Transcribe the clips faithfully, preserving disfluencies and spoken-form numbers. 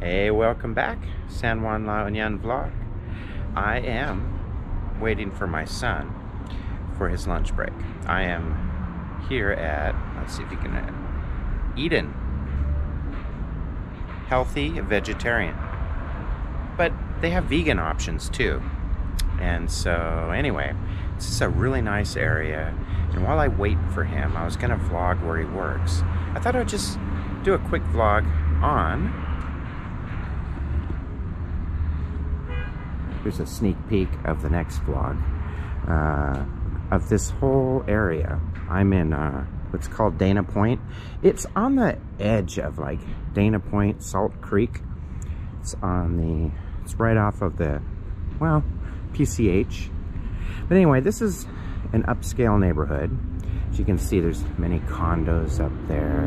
Hey, welcome back, San Juan La Union vlog. I am waiting for my son for his lunch break. I am here at, let's see if you can add, Eden Healthy Vegetarian, but they have vegan options too. And so anyway, this is a really nice area. And while I wait for him, I was gonna vlog where he works. I thought I would just do a quick vlog on. Here's a sneak peek of the next vlog uh, of this whole area. I'm in uh, what's called Dana Point. It's on the edge of like Dana Point, Salt Creek. It's on the, it's right off of the, well, P C H. But anyway, this is an upscale neighborhood. As you can see, there's many condos up there.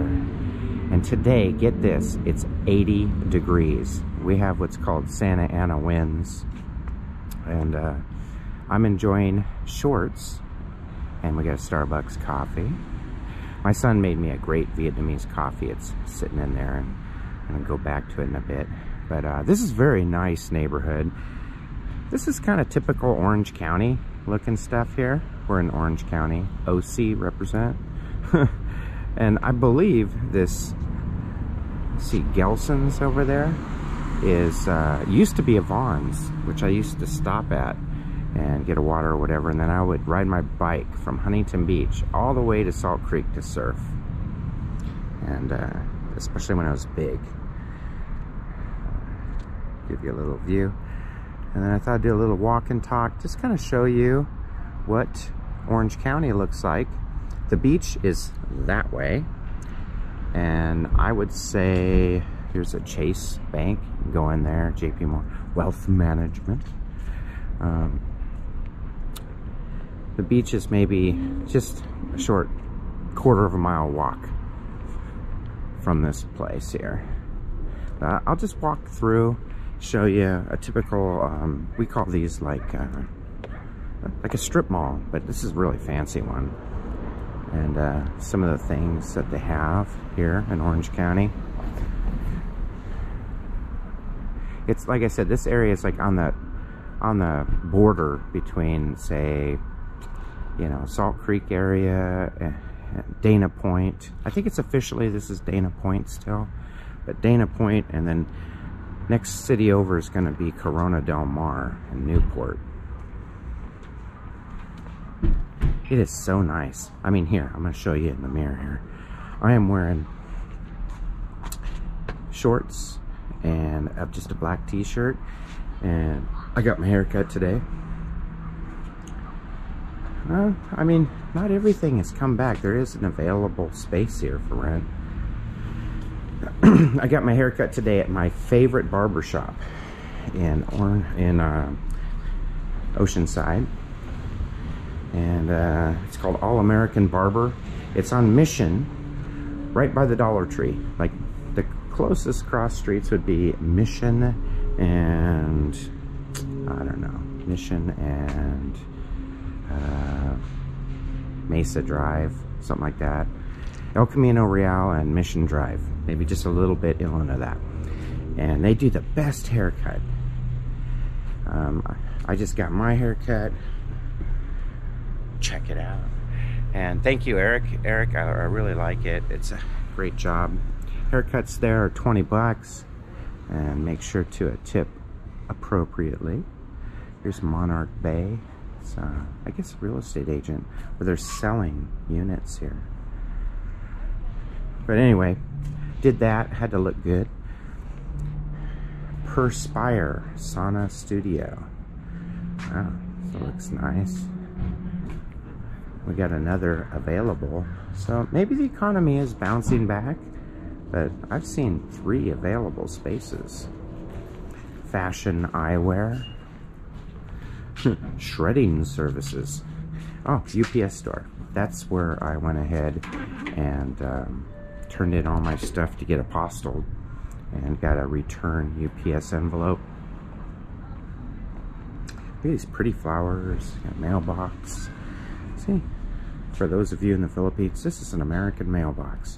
And today, get this, it's eighty degrees. We have what's called Santa Ana Winds. And uh, I'm enjoying shorts. And we got a Starbucks coffee. My son made me a great Vietnamese coffee. It's sitting in there, and I'm gonna go back to it in a bit. But uh, this is very nice neighborhood. This is kind of typical Orange County looking stuff here. We're in Orange County, O C represent. And I believe this, see, Gelson's over there is, uh, used to be a Vons, which I used to stop at and get a water or whatever. And then I would ride my bike from Huntington Beach all the way to Salt Creek to surf. And uh, especially when I was big. Give you a little view. And then I thought I'd do a little walk and talk, just kind of show you what Orange County looks like. The beach is that way. And I would say, here's a Chase Bank. Go in there, J P. Morgan, wealth management. Um, the beach is maybe just a short quarter of a mile walk from this place here. Uh, I'll just walk through, show you a typical, um, we call these like uh, like a strip mall, but this is a really fancy one. And uh, some of the things that they have here in Orange County. It's like I said, this area is like on the on the border between, say, you know, Salt Creek area and Dana Point. I think it's officially, this is Dana Point still, but Dana Point, and then next city over is going to be Corona Del Mar and Newport. It is so nice. I mean, here, I'm going to show you in the mirror here. I am wearing shorts and uh, just a black t-shirt. And I got my hair cut today. Uh, I mean, not everything has come back. There is an available space here for rent. I got my haircut today at my favorite barber shop in or in uh, Oceanside, and uh, it's called All American Barber. It's on Mission, right by the Dollar Tree. Like the closest cross streets would be Mission and I don't know, Mission and uh, Mesa Drive, something like that. El Camino Real and Mission Drive. Maybe just a little bit inland of that. And they do the best haircut. Um, I just got my haircut. Check it out. And thank you, Eric. Eric, I, I really like it. It's a great job. Haircuts there are twenty bucks. And make sure to tip appropriately. Here's Monarch Bay. It's, uh, I guess, a real estate agent where they're selling units here. But anyway, did that, had to look good. Perspire Sauna Studio. Wow, so it looks nice. We got another available. So maybe the economy is bouncing back, but I've seen three available spaces. Fashion eyewear. Shredding services. Oh, U P S store. That's where I went ahead and um, turned in all my stuff to get apostilled and got a return U P S envelope. Look at these pretty flowers, got a mailbox. See, for those of you in the Philippines, this is an American mailbox.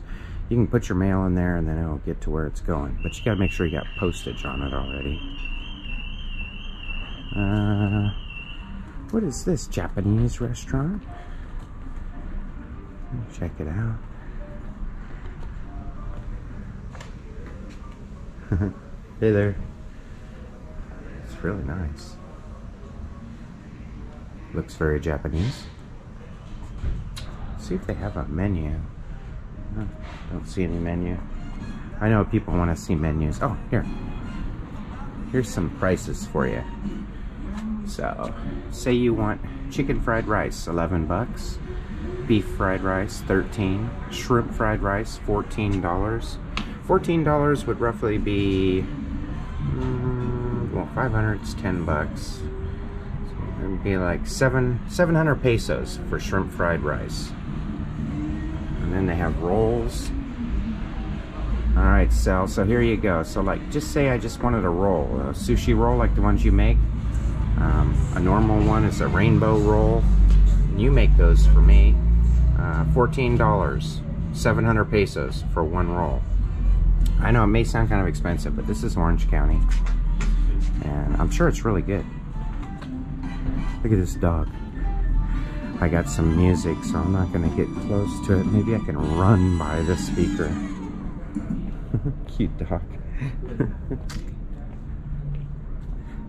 you can put your mail in there and then it'll get to where it's going. But you gotta make sure you got postage on it already. Uh, what is this? Japanese restaurant? Check it out. Hey there. It's really nice. Looks very Japanese. Let's see if they have a menu. No, don't see any menu. I know people want to see menus. Oh, here. Here's some prices for you. So, say you want chicken fried rice, eleven bucks. Beef fried rice, thirteen. Shrimp fried rice, fourteen dollars. fourteen dollars would roughly be, mm, well, five hundred is ten bucks. So it would be like seven, seven hundred pesos for shrimp fried rice. And then they have rolls. All right, Sal, so here you go. So like, just say I just wanted a roll, a sushi roll like the ones you make. Um, a normal one is a rainbow roll. And you make those for me. Uh, fourteen dollars, seven hundred pesos for one roll. I know it may sound kind of expensive, but this is Orange County. And I'm sure it's really good. Look at this dog. I got some music, so I'm not going to get close to it. Maybe I can run by the speaker. Cute dog.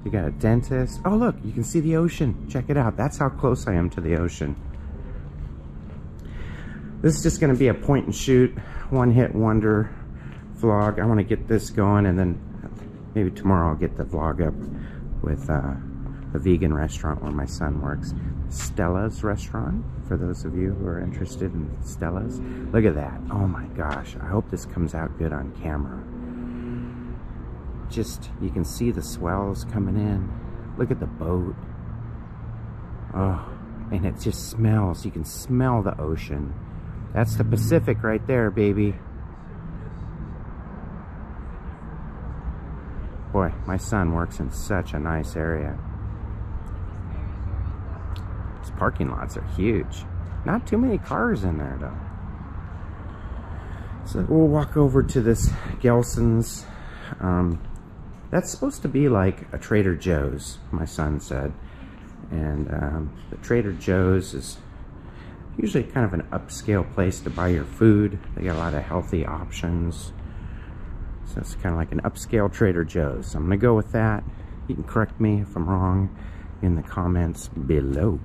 You got a dentist. Oh, look, you can see the ocean. Check it out. That's how close I am to the ocean. This is just going to be a point and shoot, one hit wonder vlog. I want to get this going, and then maybe tomorrow I'll get the vlog up with uh, a vegan restaurant where my son works. Stella's restaurant, for those of you who are interested in Stella's. Look at that. Oh my gosh. I hope this comes out good on camera. Just, you can see the swells coming in. Look at the boat. Oh, and it just smells. You can smell the ocean. That's the Pacific right there, baby. Boy, my son works in such a nice area. These parking lots are huge. Not too many cars in there, though. So we'll walk over to this Gelson's. Um, that's supposed to be like a Trader Joe's, my son said. And um, the Trader Joe's is usually kind of an upscale place to buy your food. They got a lot of healthy options. So it's kind of like an upscale Trader Joe's. So I'm going to go with that. You can correct me if I'm wrong in the comments below.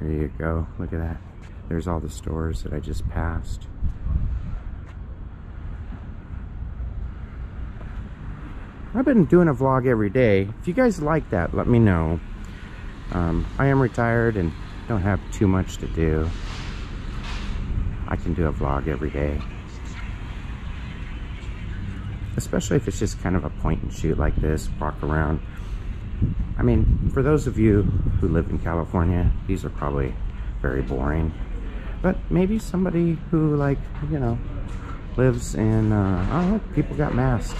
There you go. Look at that. There's all the stores that I just passed. I've been doing a vlog every day. If you guys like that, let me know. Um, I am retired and don't have too much to do. I can do a vlog every day. Especially if it's just kind of a point and shoot like this, walk around. I mean, for those of you who live in California, these are probably very boring. But maybe somebody who, like, you know, lives in, uh, oh, look, people got masks.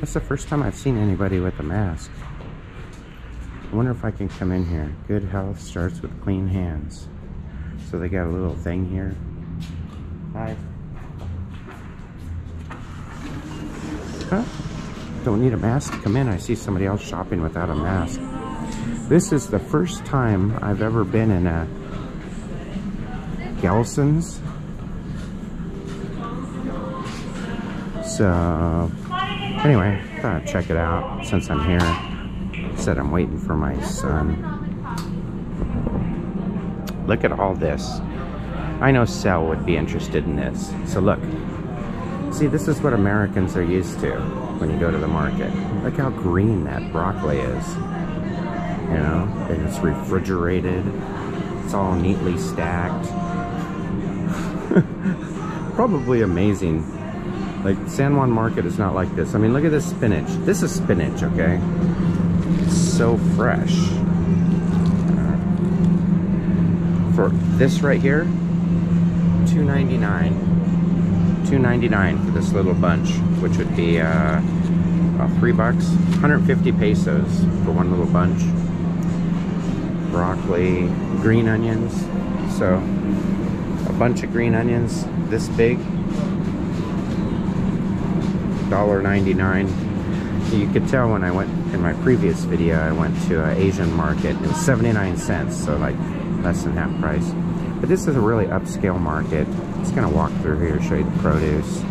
That's the first time I've seen anybody with a mask. I wonder if I can come in here. Good health starts with clean hands. So they got a little thing here. Hi. Huh? Don't need a mask to come in. I see somebody else shopping without a mask. This is the first time I've ever been in a Gelson's. So... anyway, I thought I'd check it out since I'm here. I said I'm waiting for my son. Look at all this. I know Sal would be interested in this. So look. See, this is what Americans are used to when you go to the market. Look how green that broccoli is. You know, and it's refrigerated. It's all neatly stacked. Probably amazing. Like, San Juan Market is not like this. I mean, look at this spinach. This is spinach, okay? It's so fresh. Uh, for this right here, two ninety-nine. two ninety-nine for this little bunch, which would be uh, about three bucks. one hundred fifty pesos for one little bunch. Broccoli, green onions. So, a a bunch of green onions this big, one ninety-nine. You could tell when I went in my previous video, I went to an Asian market, it was seventy-nine cents, so like less than half price. But this is a really upscale market. I'm just gonna walk through here, show you the produce.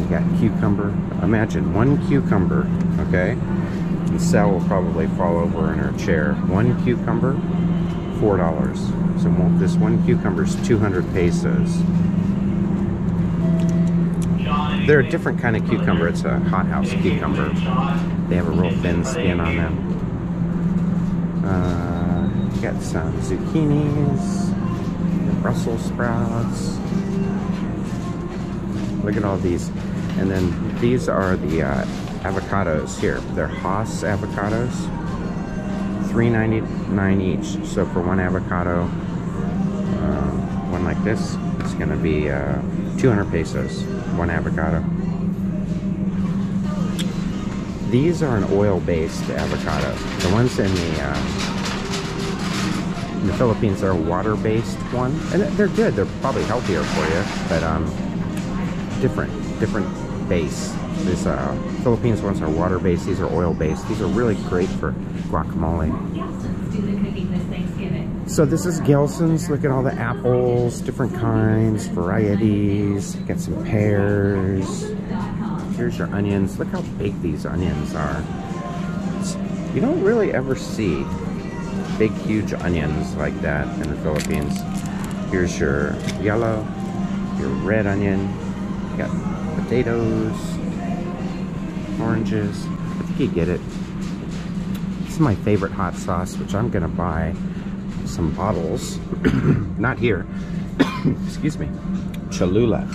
We got cucumber. Imagine one cucumber, okay? And Sal will probably fall over in her chair. One cucumber, four dollars. So well, this one cucumber is two hundred pesos. They're a different kind of cucumber. It's a hothouse cucumber. They have a real thin skin on them. Uh, we got some zucchinis, Brussels sprouts. Look at all these. And then these are the uh, avocados here. They're Haas avocados. three ninety-nine each. So for one avocado, uh, one like this, it's going to be uh, two hundred pesos. One avocado. These are an oil-based avocado. The ones in the uh, in the Philippines are a water-based one, and they're good. They're probably healthier for you, but um, different, different base. These uh, Philippines ones are water-based. These are oil-based. These are really great for guacamole. So this is Gelson's. Look at all the apples, different kinds, varieties. Got some pears. Here's your onions. Look how big these onions are. You don't really ever see big, huge onions like that in the Philippines. Here's your yellow, your red onion. You got potatoes, oranges. I think you get it. This is my favorite hot sauce, which I'm gonna buy some bottles. Not here. Excuse me. Cholula.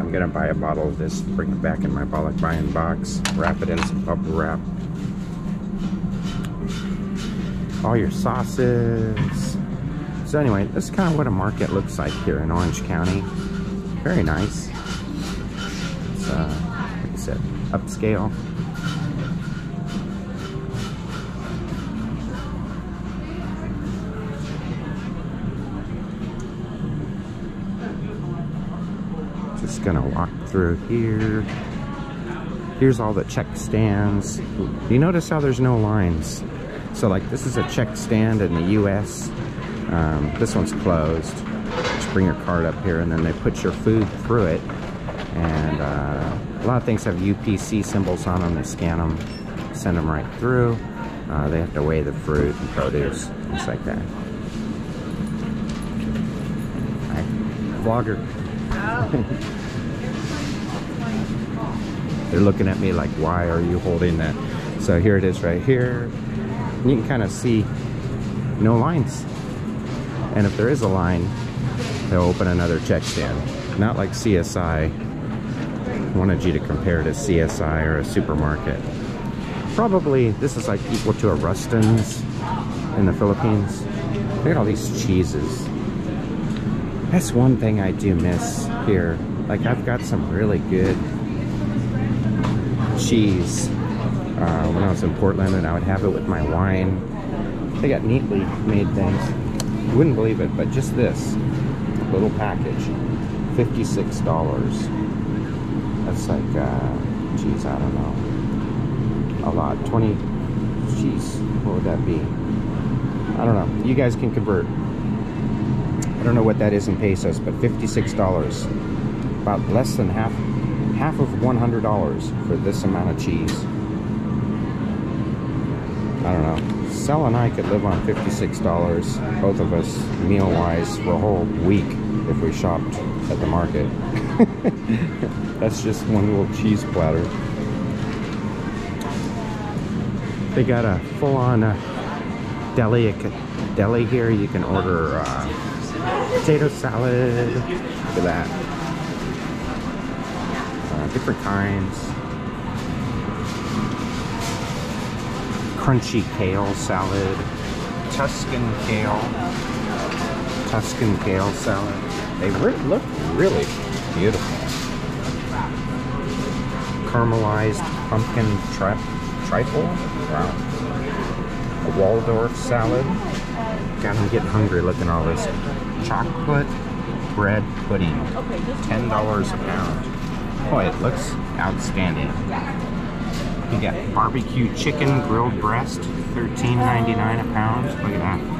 I'm gonna buy a bottle of this, bring it back in my bulk buying box, wrap it in some bubble wrap. All your sauces. So anyway, this is kind of what a market looks like here in Orange County. Very nice. It's, uh, like I said, upscale. Just gonna walk through here. Here's all the check stands. You notice how there's no lines. So like this is a check stand in the U S Um, this one's closed. Just bring your card up here and then they put your food through it. And uh, a lot of things have U P C symbols on them. They scan them, send them right through. Uh, they have to weigh the fruit and produce, things like that. All right, vlogger. They're looking at me like, why are you holding that? So here it is right here. You can kind of see no lines. And if there is a line, they'll open another check stand. Not like C S I. I wanted you to compare to C S I or a supermarket. Probably this is like equal to a Rustin's in the Philippines. Look at all these cheeses. That's one thing I do miss here. Like I've got some really good cheese. Uh, when I was in Portland and I would have it with my wine. They got neatly made things. You wouldn't believe it, but just this little package, fifty-six dollars. That's like, uh, geez, I don't know. A lot, twenty, geez, what would that be? I don't know, you guys can convert. I don't know what that is in pesos, but fifty-six dollars, about less than half, half of one hundred dollars for this amount of cheese. I don't know. Sal and I could live on fifty-six dollars, both of us, meal-wise, for a whole week if we shopped at the market. That's just one little cheese platter. They got a full-on uh, deli, deli here. You can order... Uh, potato salad. Look at that. Uh, different kinds. Crunchy kale salad. Tuscan kale. Tuscan kale salad. They re look really beautiful. Caramelized pumpkin tri trifle. Wow. Waldorf salad. God, I'm getting hungry looking at all this. Chocolate bread pudding, ten dollars a pound. Boy, it looks outstanding. You got barbecue chicken grilled breast, thirteen ninety-nine a pound. Look at that.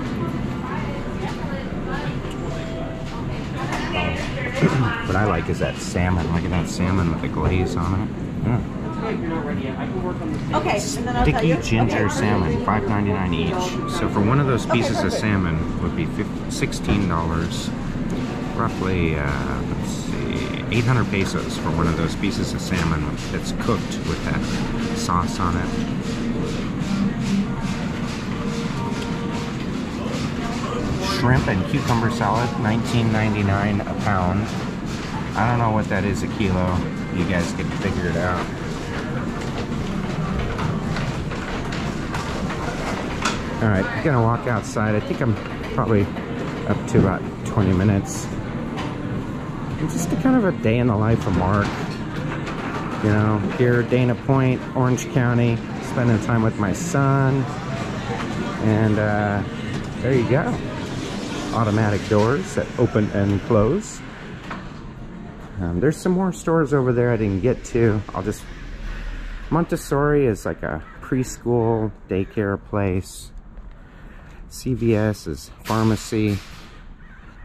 What I like is that salmon. Look at that salmon with the glaze on it. Mm. Okay, and then I'll Sticky tell you. ginger okay. salmon, five ninety-nine each. So for one of those pieces okay, of salmon would be sixteen dollars, roughly. Uh, let's see, eight hundred pesos for one of those pieces of salmon that's cooked with that sauce on it. Shrimp and cucumber salad, nineteen ninety-nine a pound. I don't know what that is a kilo. You guys can figure it out. All right, I'm gonna walk outside. I think I'm probably up to about twenty minutes. It's just a kind of a day in the life of Mark. You know, here Dana Point, Orange County, spending time with my son. And uh, there you go. Automatic doors that open and close. Um, there's some more stores over there I didn't get to. I'll just, Montessori is like a preschool, daycare place. C V S is pharmacy.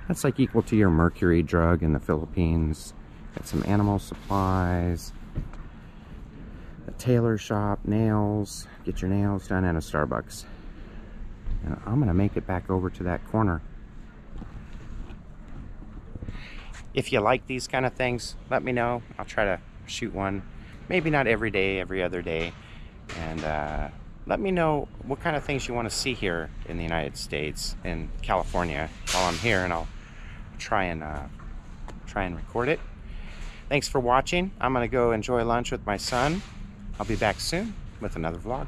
That's like equal to your Mercury Drug in the Philippines. Got some animal supplies. A tailor shop, nails. Get your nails done at a Starbucks. And I'm gonna make it back over to that corner. If you like these kind of things, let me know. I'll try to shoot one. Maybe not every day, every other day. And uh, let me know what kind of things you want to see here in the United States, in California, while I'm here, and I'll try and uh, try and record it. Thanks for watching. I'm gonna go enjoy lunch with my son. I'll be back soon with another vlog.